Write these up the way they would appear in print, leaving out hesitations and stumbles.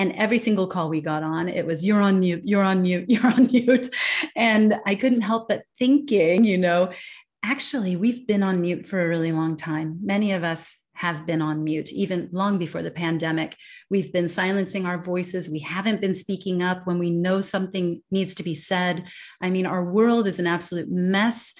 And every single call we got on, it was, you're on mute, you're on mute, you're on mute. And I couldn't help but thinking, you know, actually, we've been on mute for a really long time. Many of us have been on mute, even long before the pandemic. We've been silencing our voices. We haven't been speaking up when we know something needs to be said. I mean, our world is an absolute mess.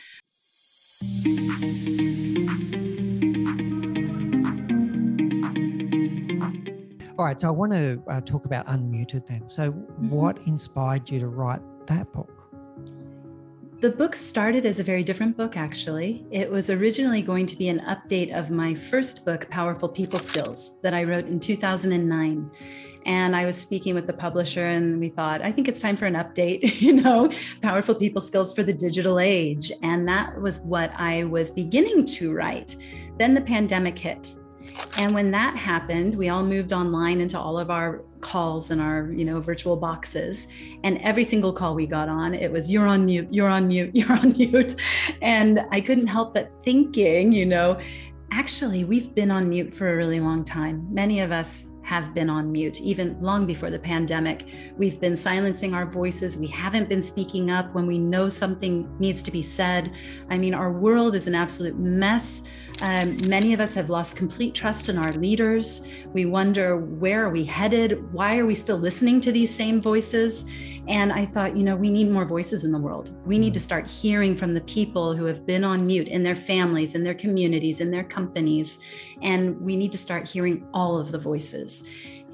All right, so I want to talk about Unmuted then. So what inspired you to write that book? The book started as a very different book, actually. It was originally going to be an update of my first book, Powerful People Skills, that I wrote in 2009. And I was speaking with the publisher and we thought, I think it's time for an update, you know, Powerful People Skills for the Digital Age. And that was what I was beginning to write. Then the pandemic hit. And when that happened, we all moved online into all of our calls and our, you know, virtual boxes. And every single call we got on, it was, you're on mute, you're on mute, you're on mute. And I couldn't help but thinking, you know, actually, we've been on mute for a really long time. Many of us have been on mute, even long before the pandemic. We've been silencing our voices. We haven't been speaking up when we know something needs to be said. I mean, our world is an absolute mess. Many of us have lost complete trust in our leaders. We wonder, where are we headed? Why are we still listening to these same voices? And I thought, you know, we need more voices in the world. We need to start hearing from the people who have been on mute in their families, in their communities, in their companies. And we need to start hearing all of the voices,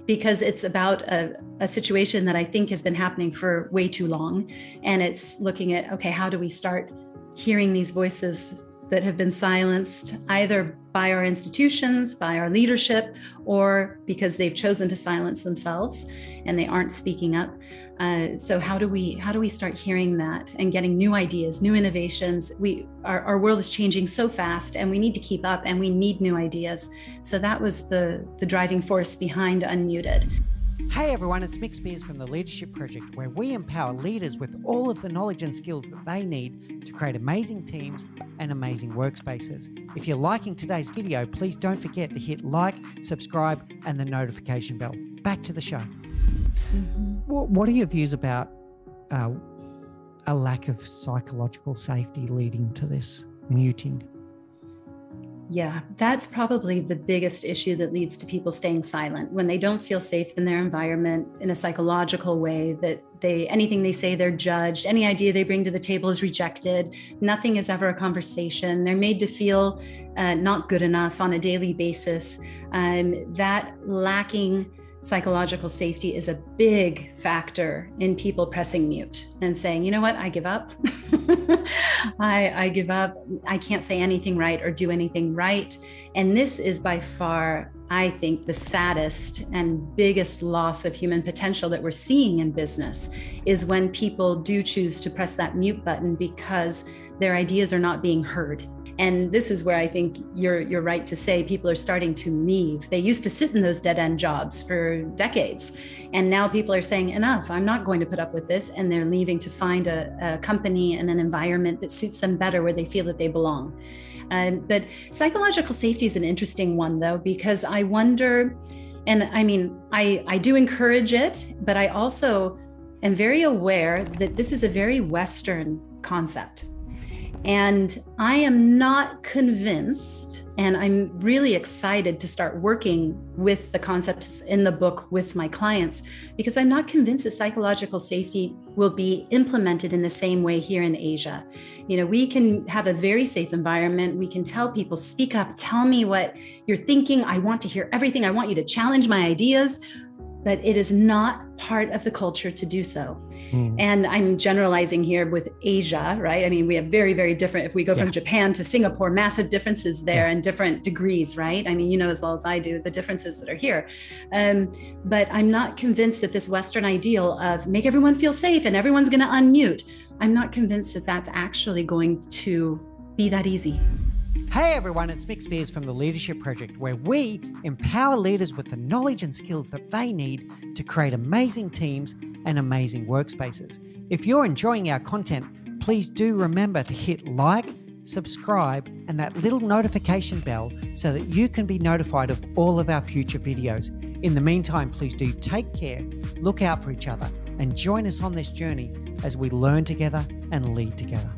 because it's about a situation that I think has been happening for way too long. And it's looking at, okay, how do we start hearing these voices that have been silenced either by our institutions, by our leadership, or because they've chosen to silence themselves and they aren't speaking up. So how do we start hearing that and getting new ideas, new innovations? Our world is changing so fast and we need to keep up and we need new ideas. So that was the driving force behind Unmuted. Hey everyone, it's Mick Spears from The Leadership Project, where we empower leaders with all of the knowledge and skills that they need to create amazing teams and amazing workspaces. If you're liking today's video, please don't forget to hit like, subscribe, and the notification bell. Back to the show. What are your views about a lack of psychological safety leading to this muting? Yeah, that's probably the biggest issue that leads to people staying silent, when they don't feel safe in their environment in a psychological way, that anything they say, they're judged. Any idea they bring to the table is rejected. Nothing is ever a conversation. They're made to feel not good enough on a daily basis. That lacking psychological safety is a big factor in people pressing mute and saying, you know what, I give up. I give up. I can't say anything right or do anything right. And this is by far, I think, the saddest and biggest loss of human potential that we're seeing in business, is when people do choose to press that mute button because their ideas are not being heard. And this is where I think you're right to say people are starting to leave. They used to sit in those dead-end jobs for decades. And now people are saying, enough, I'm not going to put up with this. And they're leaving to find a company and an environment that suits them better, where they feel that they belong. But psychological safety is an interesting one, though, because I wonder, and I mean, I do encourage it, but I also am very aware that this is a very Western concept. And I am not convinced, and I'm really excited to start working with the concepts in the book with my clients, because I'm not convinced that psychological safety will be implemented in the same way here in Asia. You know, we can have a very safe environment. We can tell people, speak up, tell me what you're thinking. I want to hear everything. I want you to challenge my ideas. But it is not part of the culture to do so. And I'm generalizing here with Asia, right? I mean, we have very, very different, if we go from Japan to Singapore, massive differences there and different degrees, right? I mean, you know as well as I do the differences that are here. But I'm not convinced that this Western ideal of make everyone feel safe and everyone's going to unmute, I'm not convinced that that's actually going to be that easy. Hey everyone, it's Mick Spears from The Leadership Project, where we empower leaders with the knowledge and skills that they need to create amazing teams and amazing workspaces. If you're enjoying our content, please do remember to hit like, subscribe, and that little notification bell so that you can be notified of all of our future videos. In the meantime, please do take care, look out for each other, and join us on this journey as we learn together and lead together.